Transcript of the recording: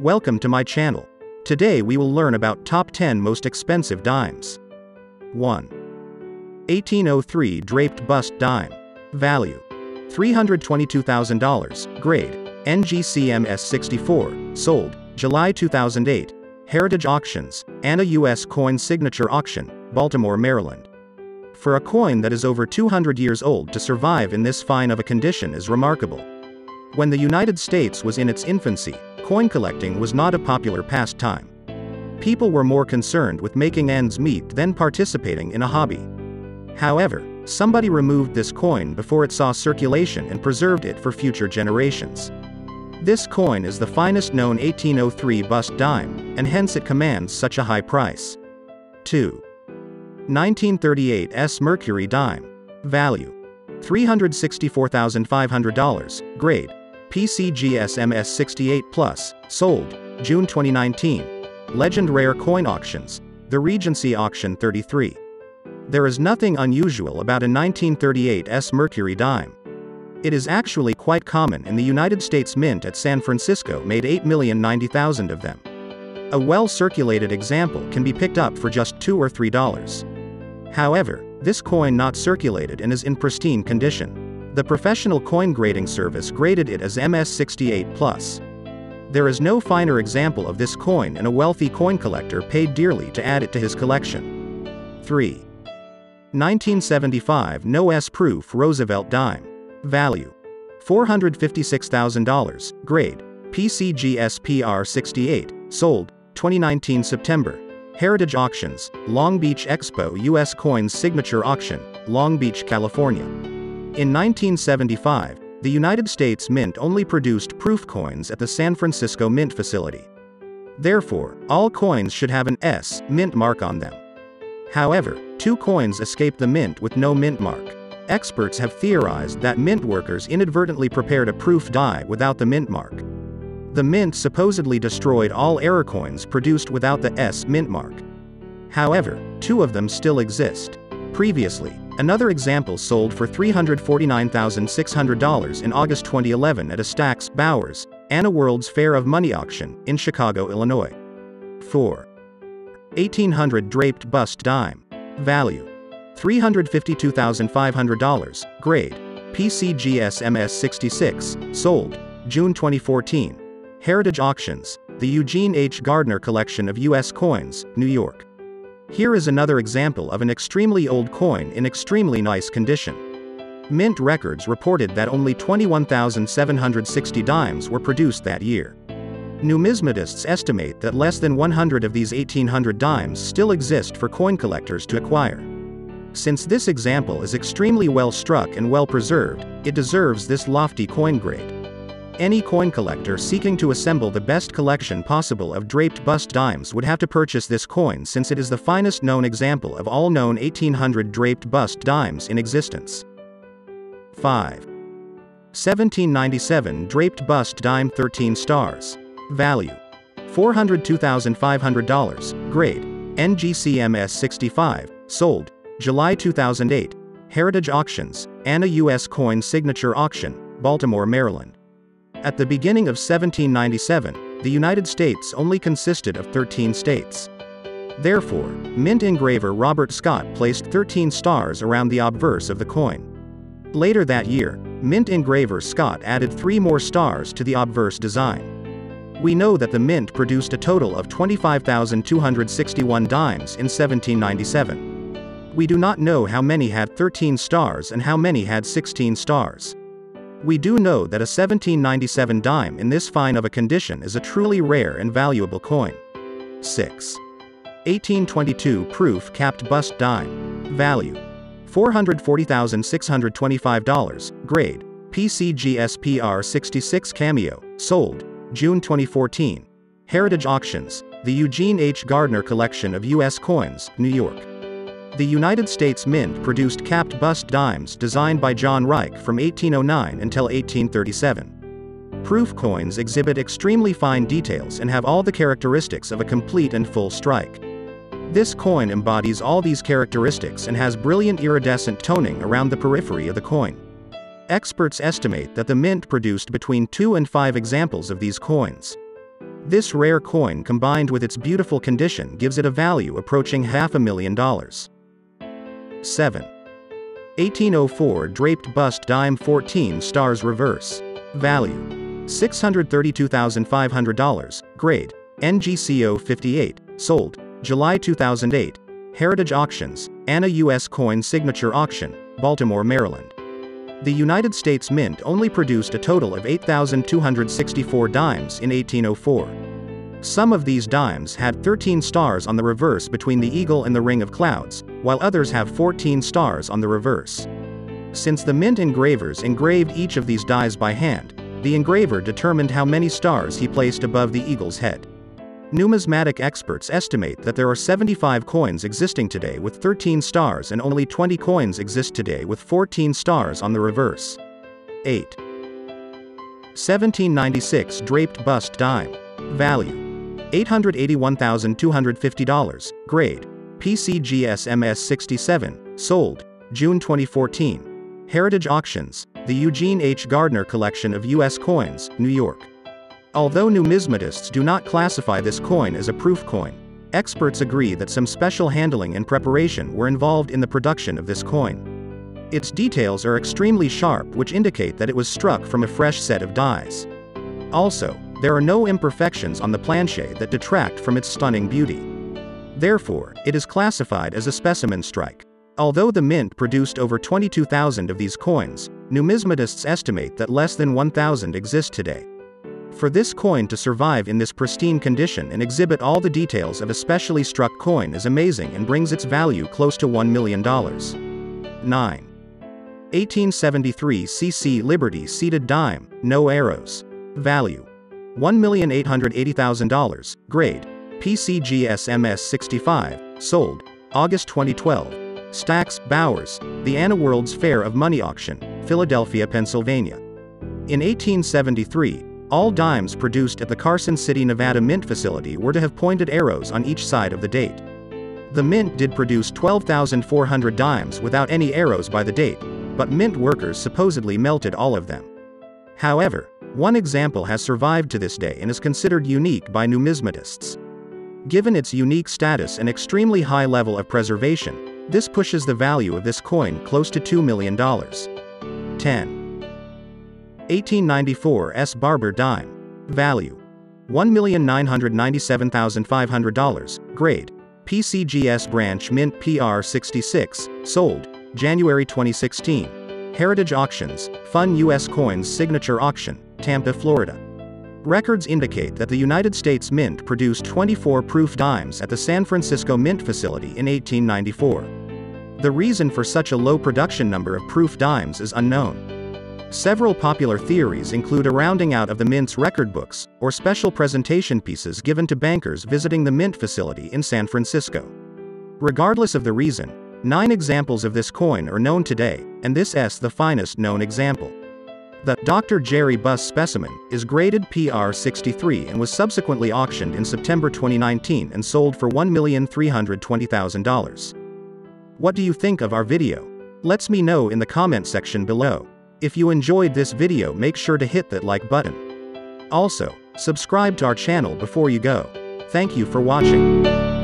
Welcome to my channel. Today we will learn about top 10 most expensive dimes. 1. 1803 Draped Bust Dime. Value: $322,000. Grade: NGC MS64. Sold July 2008. Heritage Auctions, Anna U.S. Coin Signature Auction, Baltimore, Maryland. For a coin that is over 200 years old to survive in this fine of a condition is remarkable. When the United States was in its infancy, coin collecting was not a popular pastime. People were more concerned with making ends meet than participating in a hobby. However, somebody removed this coin before it saw circulation and preserved it for future generations. This coin is the finest known 1803 bust dime, and hence it commands such a high price. 2. 1938 S. Mercury Dime. Value: $364,500. Grade: PCGS MS68+. Sold June 2019. Legend Rare Coin Auctions, The Regency Auction 33. There is nothing unusual about a 1938 S. Mercury Dime. It is actually quite common, and the United States Mint at San Francisco made 8,090,000 of them. A well-circulated example can be picked up for just $2 or $3. However, this coin not circulated and is in pristine condition. The professional coin grading service graded it as MS68+. There is no finer example of this coin, and a wealthy coin collector paid dearly to add it to his collection. 3. 1975 No S. Proof Roosevelt Dime. Value: $456,000. Grade: PCGS PR68. Sold, 2019 September. Heritage Auctions, Long Beach Expo U.S. Coins Signature Auction, Long Beach, California. In 1975, the United States Mint only produced proof coins at the San Francisco Mint facility. Therefore, all coins should have an S Mint mark on them. However, two coins escaped the Mint with no Mint mark. Experts have theorized that Mint workers inadvertently prepared a proof die without the Mint mark. The Mint supposedly destroyed all error coins produced without the S Mint mark. However, two of them still exist. Previously, another example sold for $349,600 in August 2011 at a Stack's Bowers, Anna World's Fair of Money auction, in Chicago, Illinois. 4. 1800 Draped Bust Dime. Value: $352,500. Grade: PCGS MS66. Sold June 2014. Heritage Auctions, the Eugene H. Gardner Collection of U.S. Coins, New York. Here is another example of an extremely old coin in extremely nice condition. Mint records reported that only 21,760 dimes were produced that year. Numismatists estimate that less than 100 of these 1800 dimes still exist for coin collectors to acquire. Since this example is extremely well struck and well preserved, it deserves this lofty coin grade. Any coin collector seeking to assemble the best collection possible of draped bust dimes would have to purchase this coin, since it is the finest known example of all known 1800 draped bust dimes in existence. 5. 1797 Draped Bust Dime 13 Stars. Value: $402,500. Grade: NGC MS65. Sold July 2008. Heritage Auctions, Anna U.S. Coin Signature Auction, Baltimore, Maryland. At the beginning of 1797, the United States only consisted of 13 states. Therefore, Mint engraver Robert Scott placed 13 stars around the obverse of the coin. Later that year, Mint engraver Scott added 3 more stars to the obverse design. We know that the Mint produced a total of 25,261 dimes in 1797. We do not know how many had 13 stars and how many had 16 stars. We do know that a 1797 dime in this fine of a condition is a truly rare and valuable coin. 6. 1822 Proof Capped Bust Dime. Value: $440,625. Grade: PCGS PR66 Cameo. Sold June 2014. Heritage Auctions, the Eugene H. Gardner Collection of U.S. Coins, New York. The United States Mint produced capped bust dimes designed by John Reich from 1809 until 1837. Proof coins exhibit extremely fine details and have all the characteristics of a complete and full strike. This coin embodies all these characteristics and has brilliant iridescent toning around the periphery of the coin. Experts estimate that the Mint produced between 2 and 5 examples of these coins. This rare coin combined with its beautiful condition gives it a value approaching $500,000. 7. 1804 Draped Bust Dime 14 Stars Reverse. Value: $632,500, Grade, NGCO 58, sold, July 2008, Heritage Auctions, Anna U.S. Coin Signature Auction, Baltimore, Maryland. The United States Mint only produced a total of 8,264 dimes in 1804. Some of these dimes had 13 stars on the reverse between the eagle and the ring of clouds, while others have 14 stars on the reverse. Since the Mint engravers engraved each of these dies by hand, the engraver determined how many stars he placed above the eagle's head. Numismatic experts estimate that there are 75 coins existing today with 13 stars and only 20 coins exist today with 14 stars on the reverse. 8. 1796 Draped Bust Dime. Value: $881,250, Grade, PCGS MS67, sold, June 2014. Heritage Auctions, the Eugene H. Gardner Collection of U.S. Coins, New York. Although numismatists do not classify this coin as a proof coin, experts agree that some special handling and preparation were involved in the production of this coin. Its details are extremely sharp, which indicate that it was struck from a fresh set of dies. Also, there are no imperfections on the planche that detract from its stunning beauty. Therefore, it is classified as a specimen strike. Although the Mint produced over 22,000 of these coins, numismatists estimate that less than 1,000 exist today. For this coin to survive in this pristine condition and exhibit all the details of a specially struck coin is amazing and brings its value close to $1 million. 9. 1873 CC Liberty Seated Dime, no arrows. Value: $1,880,000, Grade, PCGS MS65, sold, August 2012. Stack's Bowers, the Anna World's Fair of Money Auction, Philadelphia, Pennsylvania. In 1873, all dimes produced at the Carson City, Nevada Mint facility were to have pointed arrows on each side of the date. The Mint did produce 12,400 dimes without any arrows by the date, but Mint workers supposedly melted all of them. However, one example has survived to this day and is considered unique by numismatists. Given its unique status and extremely high level of preservation, this pushes the value of this coin close to $2 million. 10. 1894 S. Barber Dime. Value: $1,997,500, Grade, PCGS Branch Mint PR66, sold, January 2016. Heritage Auctions, Fun U.S. Coins Signature Auction, Tampa, Florida. Records indicate that the United States Mint produced 24 proof dimes at the San Francisco Mint facility in 1894. The reason for such a low production number of proof dimes is unknown. Several popular theories include a rounding out of the Mint's record books, or special presentation pieces given to bankers visiting the Mint facility in San Francisco. Regardless of the reason, 9 examples of this coin are known today, and this is the finest known example. The Dr. Jerry Buss specimen is graded PR63 and was subsequently auctioned in September 2019 and sold for $1,320,000. What do you think of our video? Let me know in the comment section below. If you enjoyed this video, make sure to hit that like button. Also, subscribe to our channel before you go. Thank you for watching.